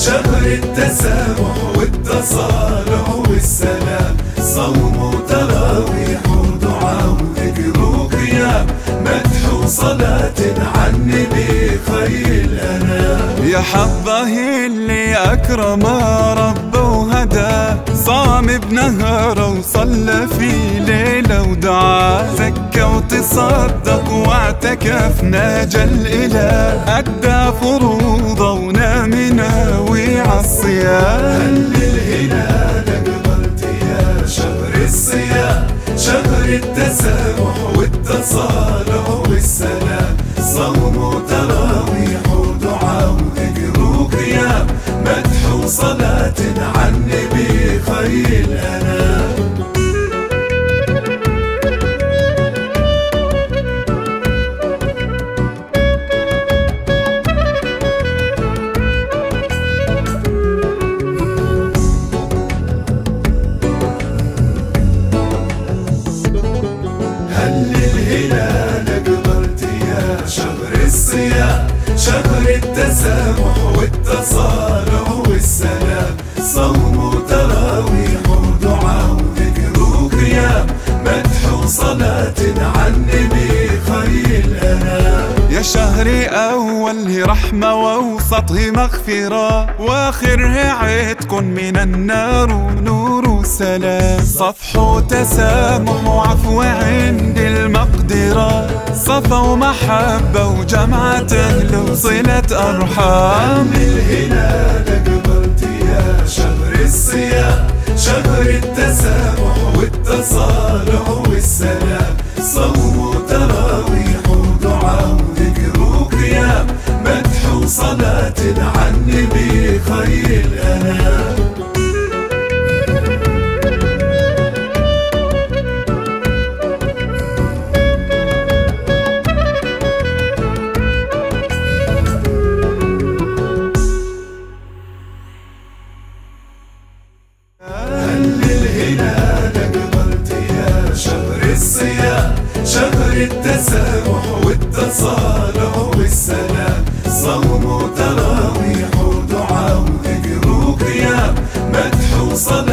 شهر التسامح والتصالح والسلام، صوم وتراويح ودعاء وذكر وقيام، مدح وصلاة على النبي خير الأنام. يا حظه اللي أكرم ربه وهداه، صام بنهاره وصلى في ليله ودعاه، زكى وتصدق واعتكف ناجى الإله، أدى فروضه ونام ناوي عالصيام. هلل هلالك قلت يا شهر الصيام، شهر التسامح والتصالح والسلام، صوم وتراويح ودعاء وذكر وقيام، مدح وصلاة عن النبي خير الأنام. شهر التسامح والتصالح والسلام، صوم وتراويح ودعاء وذكر وقيام، مدح وصلاة عن النبي خير الأنام. يا شهري أوله رحمة ووسطه مغفرة، وآخره عتق من النار ونور وسلام، صفح وتسامح وعفو عند المقدرة، صفا ومحبة وجمعة أهل وصلة أرحام. هلل هلالك قلت يا شهر الصيام، شهر التسامح والتصالح والسلام، صوم وتراويح ودعاء وذكر وقيام، مدح وصلاة على النبي خير الأنام. شهر التسامح والتصالح والسلام، صوم وتراويح ودعاء وذكر وقيام، مدح وصلاة